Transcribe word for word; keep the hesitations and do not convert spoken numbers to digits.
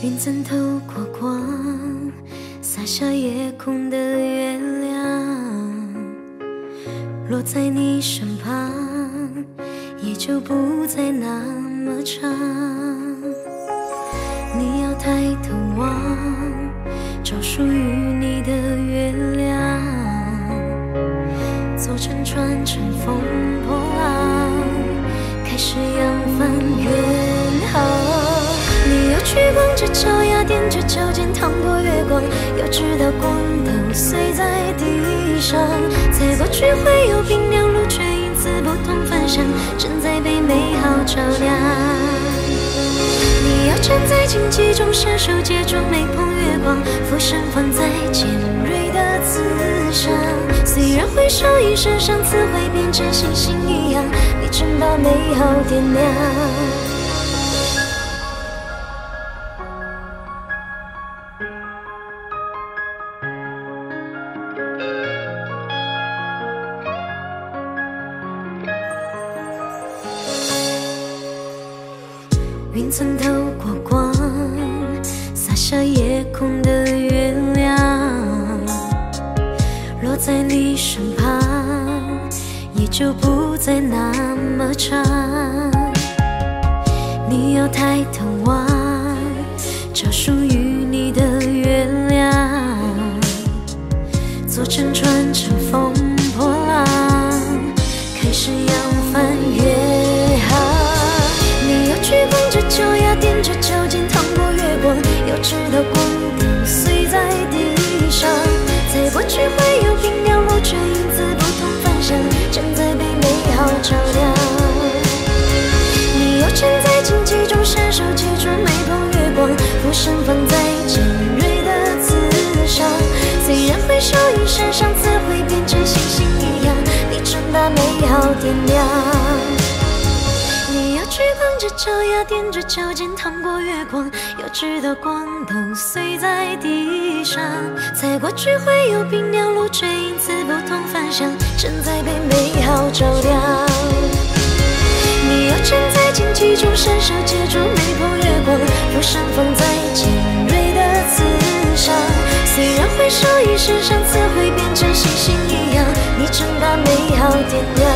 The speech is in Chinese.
认真透过光洒下夜空的月亮，落在你身旁也就不再那么长。你要抬头望找属于你的月亮，坐船船乘风破浪，开始扬帆远航。 你要去光着脚丫，踮着脚尖，趟过月光。要知道，光都碎在地上。才不去会有冰凉，路却因此不同凡响，正在被美好照亮。你要站在荆棘中，伸手接住每捧月光，俯身放在尖锐的刺上。虽然会受一身伤，刺会变成星星一样，你正把美好点亮。 云层透过光，洒下夜空的月亮，落在你身旁，也就不再那么长。你要抬头望，找属于你的月亮，坐乘船乘风破浪，开始扬帆远航。 去光着脚丫，踮着脚尖，趟过月光。要知道，光都碎在地上。才不去会有冰凉，路却因此不同凡响，正在被美好照亮。你要站在荆棘中，伸手接住每捧月光，俯身放在尖锐的刺上。虽然会受一身伤，刺会变成星星一样，你正把美好点亮。 去光着脚丫，踮着脚尖，趟过月光。要知道，光都碎在地上。踩过去会有冰凉，路却因此不同凡响，正在被美好照亮。你要站在荆棘中，伸手接住每捧月光，俯身放在尖锐的刺上。虽然会受一身伤，刺会变成星星一样，你正把美好点亮。